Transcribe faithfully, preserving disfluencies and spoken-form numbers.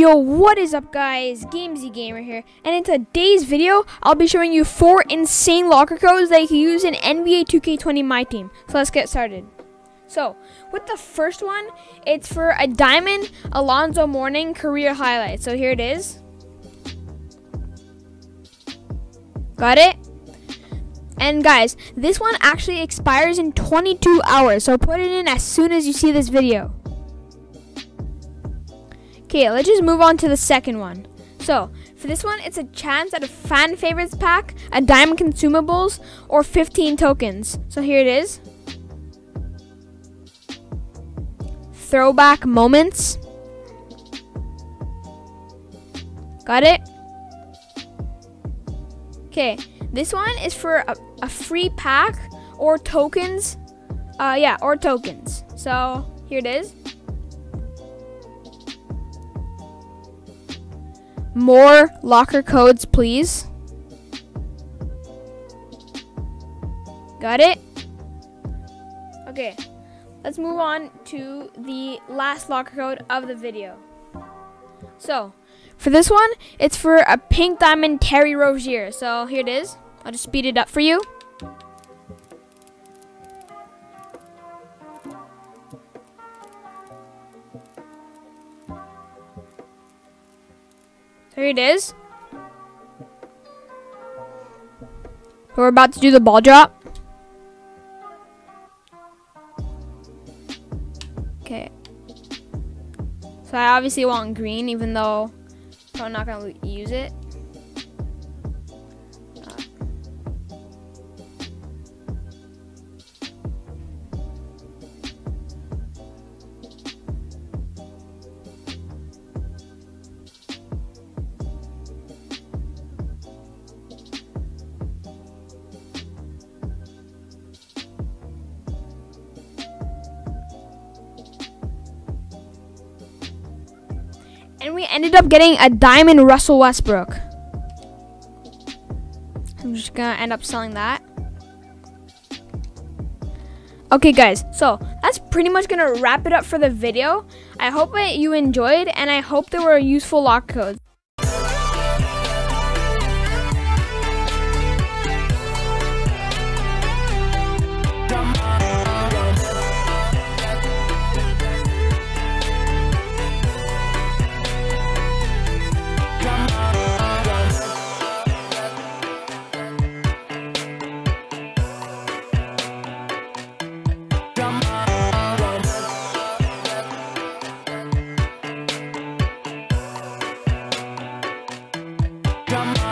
Yo, what is up guys, GameZGamer here, and in today's video, I'll be showing you four insane locker codes that you can use in N B A two K twenty MyTeam. So let's get started. So, with the first one, it's for a diamond Alonzo Mourning career highlight. So here it is. Got it? And guys, this one actually expires in twenty-two hours, so put it in as soon as you see this video. Okay, let's just move on to the second one. So, for this one, it's a chance at a fan favorites pack, a diamond consumables, or fifteen tokens. So here it is. Throwback moments. Got it? Okay, this one is for a, a free pack or tokens. Uh, yeah, or tokens. So here it is. More locker codes, please. Got it? Okay, let's move on to the last locker code of the video. So, for this one, it's for a pink diamond Terry Rozier. So, here it is. I'll just speed it up for you. Here it is. We're about to do the ball drop. Okay. So I obviously want green, even though I'm not gonna use it. Uh. And we ended up getting a diamond Russell Westbrook. I'm just gonna end up selling that. Okay guys, so that's pretty much gonna wrap it up for the video. I hope that you enjoyed, and I hope there were useful locker codes. Come on.